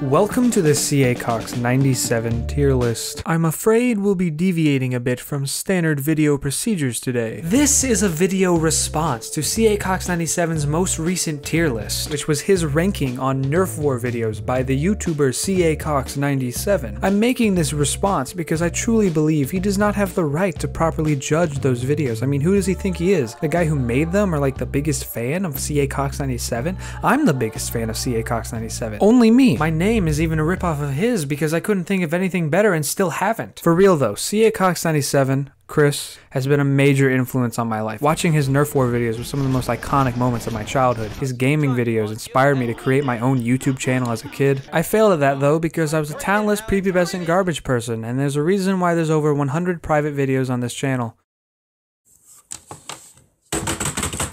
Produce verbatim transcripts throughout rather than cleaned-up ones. Welcome to the C A Cox ninety-seven tier list. I'm afraid we'll be deviating a bit from standard video procedures today. This is a video response to C A Cox ninety-seven's most recent tier list, which was his ranking on Nerf War videos by the YouTuber C A Cox ninety-seven. I'm making this response because I truly believe he does not have the right to properly judge those videos. I mean, who does he think he is? The guy who made them, or like the biggest fan of C A Cox ninety-seven? I'm the biggest fan of C A Cox ninety-seven. Only me. My name Name is even a ripoff of his because I couldn't think of anything better and still haven't. For real though, C A Cox ninety-seven, Chris, has been a major influence on my life. Watching his Nerf War videos were some of the most iconic moments of my childhood. His gaming videos inspired me to create my own YouTube channel as a kid. I failed at that though because I was a talentless, prepubescent garbage person, and there's a reason why there's over one hundred private videos on this channel.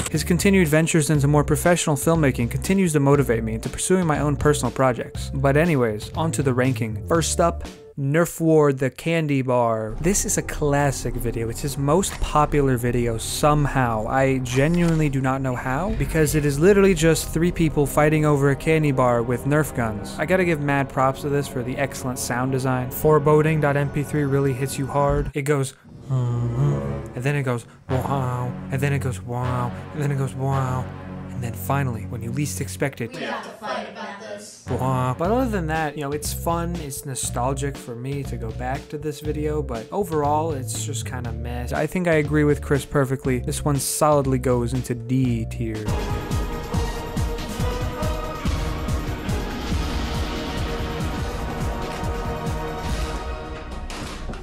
His continued ventures into more professional filmmaking continues to motivate me into pursuing my own personal projects. But anyways, on to the ranking. First up, Nerf War the Candy Bar. This is a classic video. It's his most popular video somehow. I genuinely do not know how, because it is literally just three people fighting over a candy bar with Nerf guns. I gotta give mad props to this for the excellent sound design. Foreboding dot M P three really hits you hard. It goes, and then it goes, wow, and then it goes, wow, and then it goes, wow. And then finally, when you least expect it, we have to fight about this. But other than that, you know, it's fun, it's nostalgic for me to go back to this video, but overall, it's just kind of meh. I think I agree with Chris perfectly. This one solidly goes into D tier.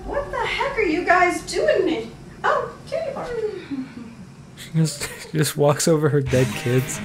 What the heck are you guys doing in? Oh, candy bar. Just, just walks over her dead kids.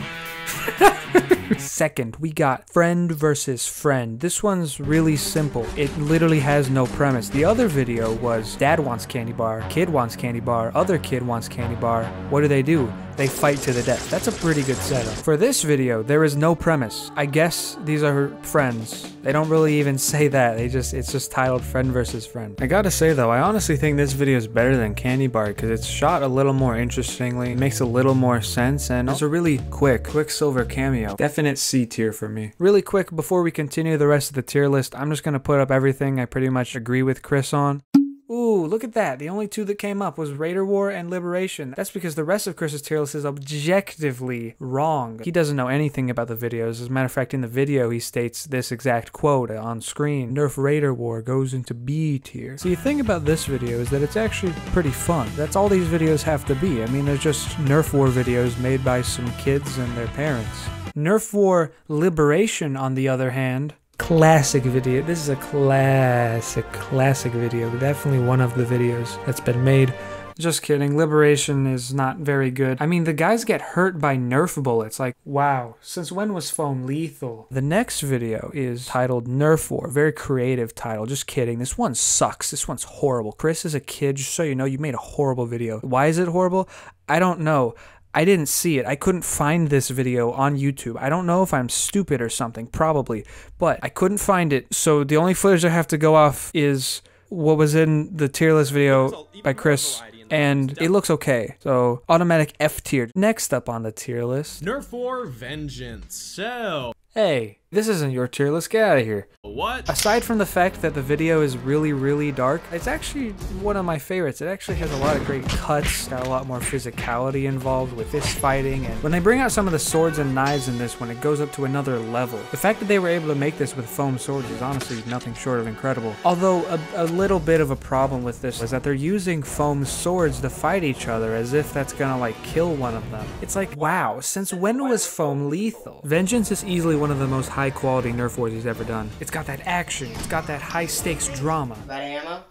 Second, we got Friend versus Friend. This one's really simple. It literally has no premise. The other video was dad wants candy bar, kid wants candy bar, other kid wants candy bar. What do they do? They fight to the death. That's a pretty good setup. For this video, there is no premise. I guess these are friends. They don't really even say that. They just, it's just titled Friend versus Friend. I gotta say though, I honestly think this video is better than Candy Bar because it's shot a little more interestingly, it makes a little more sense, and it's a really quick Quicksilver cameo. Definite C tier for me. Really quick, before we continue the rest of the tier list, I'm just gonna put up everything I pretty much agree with Chris on. Ooh, look at that. The only two that came up was Raider War and Liberation. That's because the rest of Chris's tier list is objectively wrong. He doesn't know anything about the videos. As a matter of fact, in the video, he states this exact quote on screen. Nerf Raider War goes into B tier. See, the thing about this video is that it's actually pretty fun. That's all these videos have to be. I mean, they're just Nerf War videos made by some kids and their parents. Nerf War Liberation, on the other hand, classic video. This is a classic, classic video. Definitely one of the videos that's been made. Just kidding. Liberation is not very good. I mean, the guys get hurt by Nerf bullets. Like, wow. Since when was foam lethal? The next video is titled Nerf War. Very creative title. Just kidding. This one sucks. This one's horrible. Chris is a kid. Just so you know, you made a horrible video. Why is it horrible? I don't know. I didn't see it. I couldn't find this video on YouTube. I don't know if I'm stupid or something, probably, but I couldn't find it. So the only footage I have to go off is what was in the tier list video by Chris, and it looks okay. So automatic F tier. Next up on the tier list, Nerf War Vengeance. So, hey, this isn't your tier list. Get out of here. What? Aside from the fact that the video is really, really dark, it's actually one of my favorites. It actually has a lot of great cuts, got a lot more physicality involved with this fighting, and when they bring out some of the swords and knives in this one, it goes up to another level. The fact that they were able to make this with foam swords is honestly nothing short of incredible. Although a, a little bit of a problem with this is that they're using foam swords to fight each other as if that's gonna like kill one of them. It's like, wow, since when was foam lethal? Vengeance is easily one of the most high quality Nerf Wars he's ever done. It's got that action, it's got that high stakes drama. About ammo?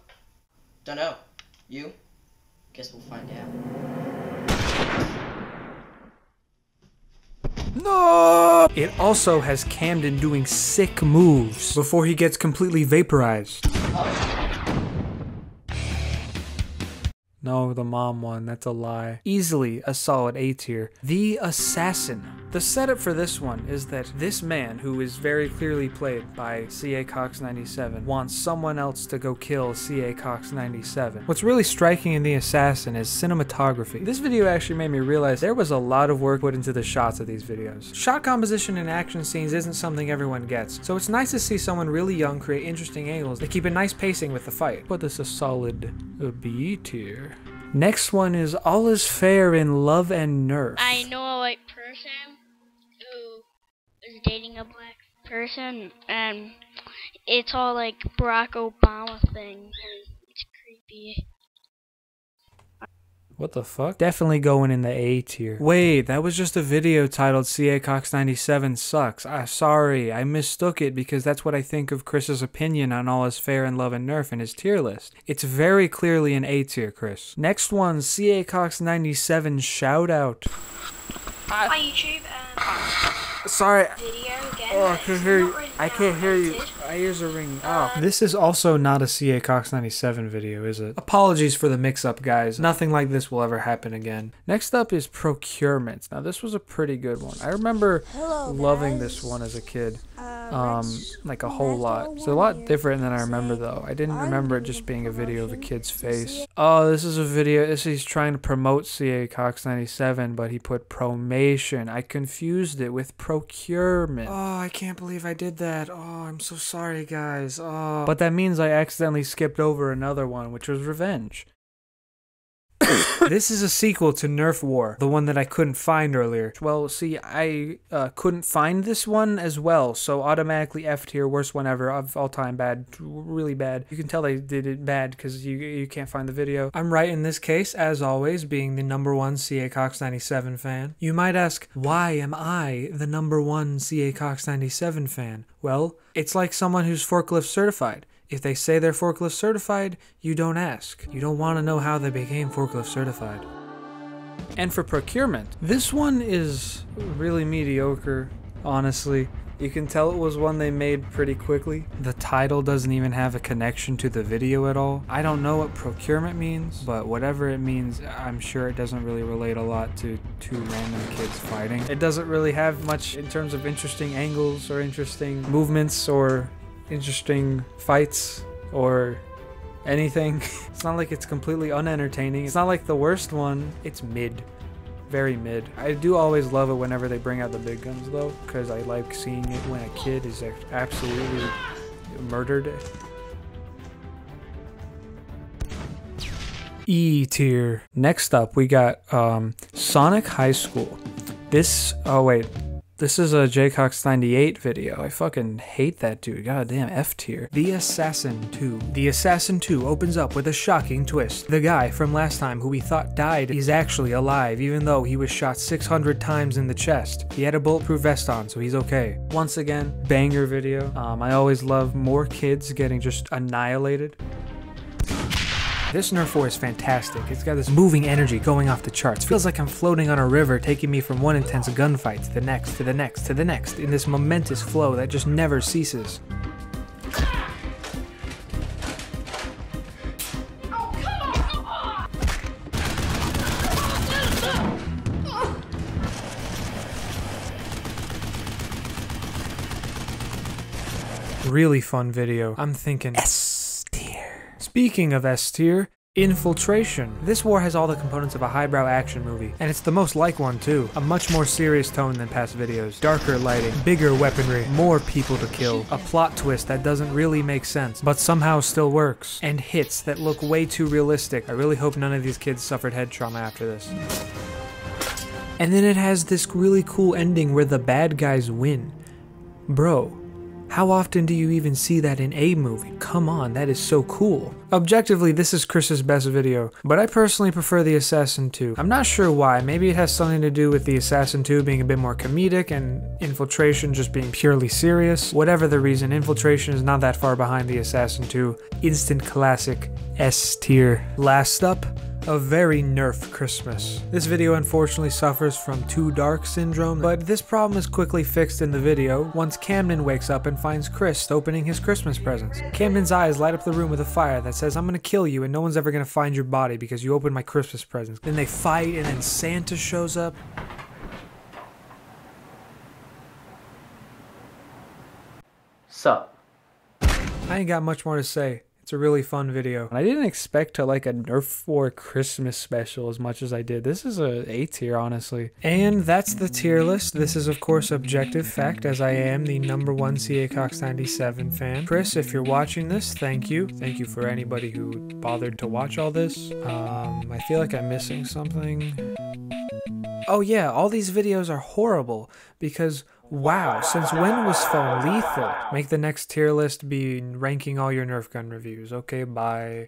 Don't know. You? Guess we'll find out. No! It also has Camden doing sick moves before he gets completely vaporized. Oh. No, the mom one, that's a lie. Easily a solid A tier. The Assassin. The setup for this one is that this man, who is very clearly played by C A Cox ninety-seven, wants someone else to go kill C A Cox ninety-seven. What's really striking in The Assassin is cinematography. This video actually made me realize there was a lot of work put into the shots of these videos. Shot composition in action scenes isn't something everyone gets, so it's nice to see someone really young create interesting angles that keep a nice pacing with the fight. But this is a solid B tier. Next one is All Is Fair in Love and Nerf. I know a white person who is dating a black person, and it's all like Barack Obama things, and it's creepy. What the fuck? Definitely going in the A tier. Wait, that was just a video titled C A Cox ninety-seven Sucks. Ah, sorry, I mistook it because that's what I think of Chris's opinion on All Is Fair in Love and Nerf in his tier list. It's very clearly an A tier, Chris. Next one, C A Cox ninety-seven Shoutout. Uh, My YouTube, um, sorry. Video again. Oh, I can't hear you. Really I can't hear you. My ears are ringing. Oh. Um, this is also not a C A Cox ninety-seven video, is it? Apologies for the mix-up, guys. Nothing like this will ever happen again. Next up is Procurement. Now, this was a pretty good one. I remember Hello, loving guys. this one as a kid. Um, like a whole lot. It's a lot different than I remember though. I didn't remember it just being a video of a kid's face. Oh, this is a video. This he's trying to promote C A Cox ninety-seven, but he put promation. I confused it with procurement. Oh, I can't believe I did that. Oh, I'm so sorry, guys. Oh, but that means I accidentally skipped over another one, which was Revenge. This is a sequel to Nerf War, the one that I couldn't find earlier. Well, see, I uh, couldn't find this one as well, so automatically F tier, worst one ever, of all time, bad, really bad. You can tell they did it bad because you you can't find the video. I'm right in this case, as always, being the number one C A Cox ninety-seven fan. You might ask, why am I the number one C A Cox ninety-seven fan? Well, it's like someone who's forklift certified. If they say they're forklift certified, you don't ask. You don't want to know how they became forklift certified. And for procurement, this one is really mediocre, honestly. You can tell it was one they made pretty quickly. The title doesn't even have a connection to the video at all. I don't know what procurement means, but whatever it means, I'm sure it doesn't really relate a lot to two random kids fighting. It doesn't really have much in terms of interesting angles or interesting movements or interesting fights or anything. It's not like it's completely unentertaining. It's not like the worst one. It's mid. Very mid. I do always love it whenever they bring out the big guns though, because I like seeing it when a kid is absolutely murdered. E tier. Next up we got um, Sonic High School. This, oh wait. This is a Jacox ninety-eight video. I fucking hate that dude. Goddamn, F tier. The Assassin two. The Assassin two opens up with a shocking twist. The guy from last time who we thought died is actually alive, even though he was shot six hundred times in the chest. He had a bulletproof vest on, so he's okay. Once again, banger video. Um, I always love more kids getting just annihilated. This Nerf War is fantastic. It's got this moving energy going off the charts. Feels like I'm floating on a river, taking me from one intense gunfight to the next, to the next, to the next, in this momentous flow that just never ceases. Really fun video. I'm thinking S. Speaking of S tier, Infiltration. This war has all the components of a highbrow action movie, and it's the most like one too. A much more serious tone than past videos. Darker lighting, bigger weaponry, more people to kill. A plot twist that doesn't really make sense, but somehow still works. And hits that look way too realistic. I really hope none of these kids suffered head trauma after this. And then it has this really cool ending where the bad guys win. Bro. How often do you even see that in a movie? Come on, that is so cool. Objectively, this is Chris's best video, but I personally prefer The Assassin two. I'm not sure why. Maybe it has something to do with The Assassin two being a bit more comedic and Infiltration just being purely serious. Whatever the reason, Infiltration is not that far behind The Assassin two. Instant classic, S tier. Last up, a very nerf Christmas. This video unfortunately suffers from too dark syndrome, but this problem is quickly fixed in the video once Camden wakes up and finds Chris opening his Christmas presents. Camden's eyes light up the room with a fire that says, "I'm gonna kill you and no one's ever gonna find your body because you opened my Christmas presents." Then they fight and then Santa shows up. Sup? I ain't got much more to say. It's a really fun video. I didn't expect to like a Nerf War Christmas special as much as I did. This is a A tier, honestly. And that's the tier list. This is of course objective fact, as I am the number one CACox ninety-seven fan. Chris, if you're watching this, thank you. Thank you for anybody who bothered to watch all this. Um, I feel like I'm missing something. Oh yeah, all these videos are horrible because wow, since when was phone lethal? Make the next tier list be ranking all your Nerf gun reviews. Okay, bye.